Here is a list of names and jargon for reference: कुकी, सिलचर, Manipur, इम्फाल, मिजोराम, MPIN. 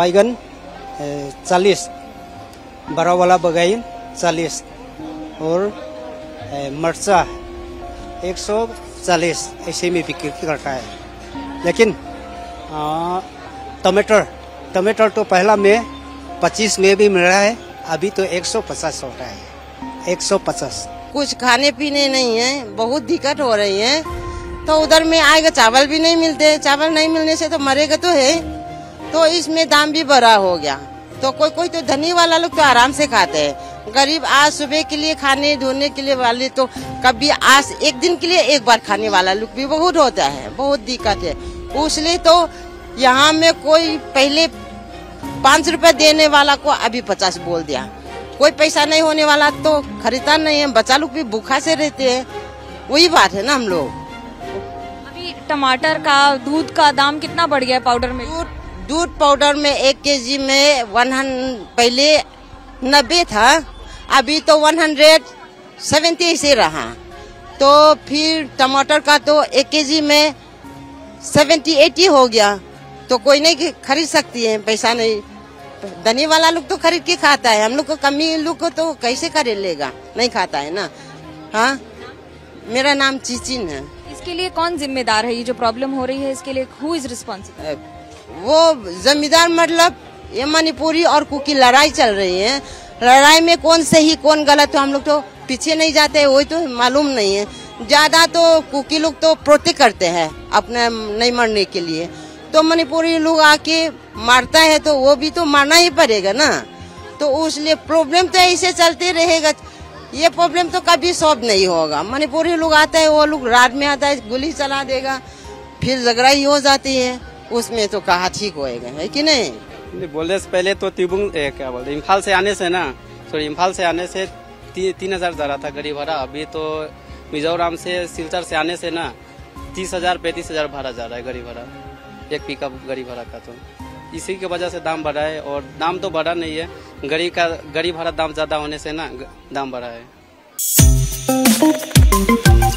बैगन 40, बड़ा वाला बैगन 40 और मरचा 140 ऐसे में बिक्री करता है। लेकिन टमाटर तो पहला में 25 में भी मिल रहा है, अभी तो 150 हो रहा है, 150। कुछ खाने पीने नहीं है, बहुत दिक्कत हो रही है। तो उधर में आएगा चावल भी नहीं मिलते, चावल नहीं मिलने से तो मरेगा तो है। तो इसमें दाम भी बढ़ा हो गया। तो कोई कोई तो धनी वाला लोग तो आराम से खाते हैं, गरीब आज सुबह के लिए खाने धोने के लिए वाले तो कभी आज एक दिन के लिए एक बार खाने वाला लोग भी बहुत होता है, बहुत दिक्कत है। उसलिए तो यहाँ में कोई पहले 5 रुपए देने वाला को अभी 50 बोल दिया। कोई पैसा नहीं होने वाला तो खरीदता नहीं है, बच्चा लोग भी भूखा से रहते हैं। वही बात है ना। हम लोग अभी टमाटर का दूध का दाम कितना बढ़ गया है? पाउडर में दूध पाउडर में 1 केजी में 100 पहले 90 था, अभी तो 170 से रहा। तो फिर टमाटर का तो 1 केजी में 70-80 हो गया। तो कोई नहीं खरीद सकती है, पैसा नहीं। धनी वाला लोग तो खरीद के खाता है, हम लोग को कमी लोग को तो कैसे खरीद लेगा, नहीं खाता है ना। हाँ, मेरा नाम चीचिन है। इसके लिए कौन जिम्मेदार है? ये जो प्रॉब्लम हो रही है इसके लिए हु इज रिस्पॉन्सिबल? वो जिम्मेदार मतलब ये मणिपुरी और कुकी लड़ाई चल रही है। लड़ाई में कौन सही कौन गलत तो हम लोग तो पीछे नहीं जाते है, वही तो मालूम नहीं है। ज्यादा तो कुकी लोग तो प्रोटेक्ट करते हैं अपने नहीं मरने के लिए, तो मणिपुरी लोग आके मारता है तो वो भी तो मारना ही पड़ेगा ना। तो उसलिए प्रॉब्लम तो ऐसे चलते रहेगा, ये प्रॉब्लम तो कभी सॉल्व नहीं होगा। मणिपुरी लोग आता है, वो लोग रात में आता है, गोली चला देगा, फिर झगड़ा ही हो जाती है। उसमें तो कहा ठीक होएगा है कि नहीं? बोलने से पहले तो तिबुंग क्या बोलते इम्फाल से आने से ना, सॉरी इम्फाल से आने से 3000 जा रहा था गरीब भाड़ा। अभी तो मिजोराम से सिलचर से आने से ना 30,000-35,000 भाड़ा जा रहा है गरीब भाड़ा, एक पिकअप गरीब भाड़ा का। तो इसी की वजह से दाम बढ़ा है। और दाम तो बढ़ा नहीं है, गरीब भाड़ा दाम ज्यादा होने से ना दाम बढ़ा है।